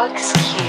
No Excuse.